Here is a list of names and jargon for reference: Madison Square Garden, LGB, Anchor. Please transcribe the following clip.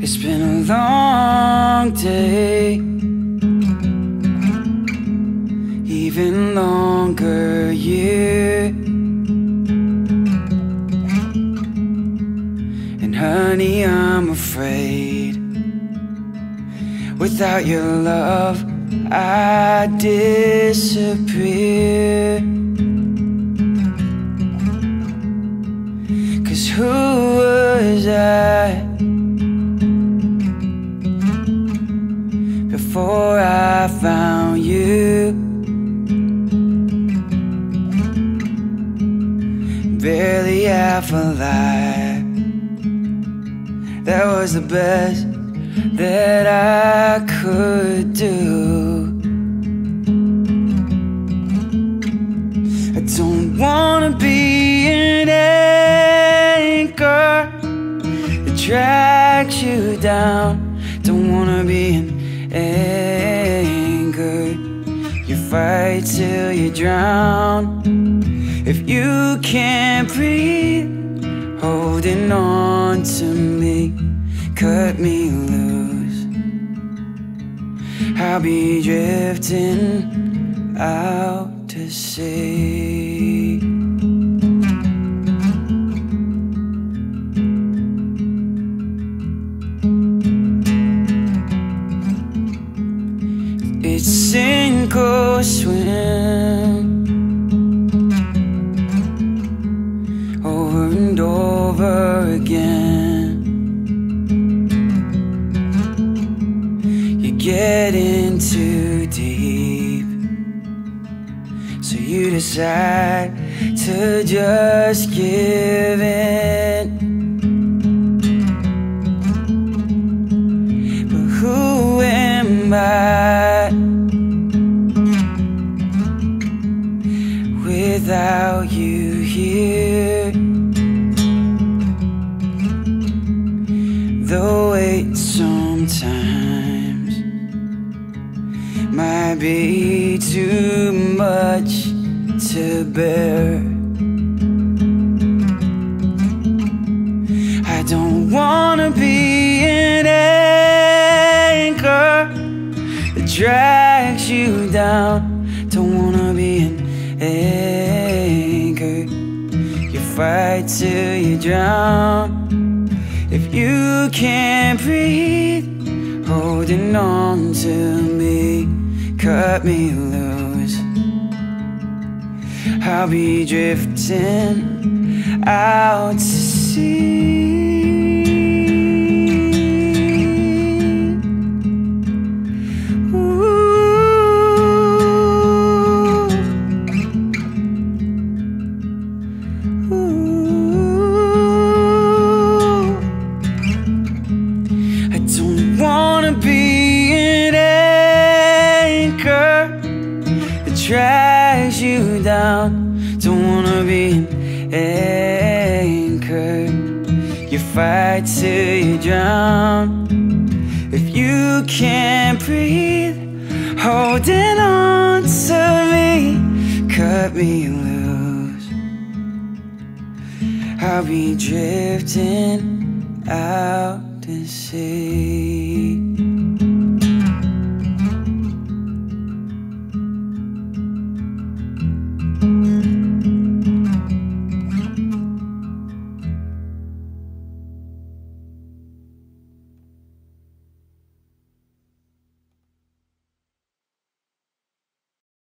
It's been a long day, even longer year. And honey, I'm afraid without your love I disappear. 'Cause who was I before I found you? Barely half alive. That was the best that I could do. I don't wanna be an anchor that drags you down. Don't wanna be an anger, you fight till you drown. If you can't breathe, holding on to me, cut me loose, I'll be drifting out to sea. It's sink or swim, over and over again. You're getting too deep, so you decide to just give in. But who am I without you here? Though it sometimes might be too much to bear. I don't wanna be an anchor that drags you down. Don't wanna be an anchor, you fight till you drown. If you can't breathe, holding on to me, cut me loose, I'll be drifting out to sea. Drags you down. Don't wanna be an anchor, you fight till you drown. If you can't breathe, holding on to me, cut me loose, I'll be drifting out to sea.